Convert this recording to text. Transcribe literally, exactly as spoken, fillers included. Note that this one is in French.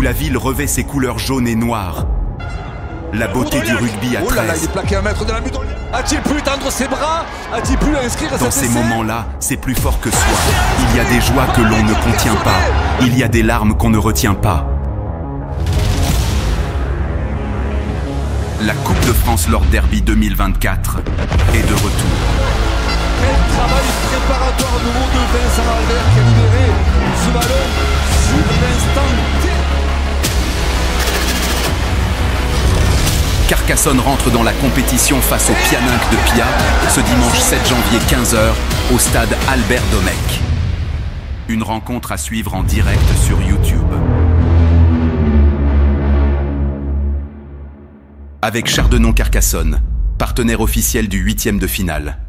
où la ville revêt ses couleurs jaunes et noires. La beauté du rugby à treize. Oh là là, il est plaqué à mettre de la buton. A-t-il pu tendre ses bras? A-t-il pu inscrire à cet essai? Dans ces moments-là, c'est plus fort que soi. Il y a des joies que l'on ne contient pas. Il y a des larmes qu'on ne retient pas. La Coupe de France Lord Derby deux mille vingt-quatre est de retour. Quel travail préparatoire nouveau de Vincent Albert qui a libéré ce ballon sur l'instant. Carcassonne rentre dans la compétition face au Pianinque de Pia, ce dimanche sept janvier quinze heures, au stade Albert Domec. Une rencontre à suivre en direct sur YouTube. Avec Chardenon Carcassonne, partenaire officiel du huitième de finale.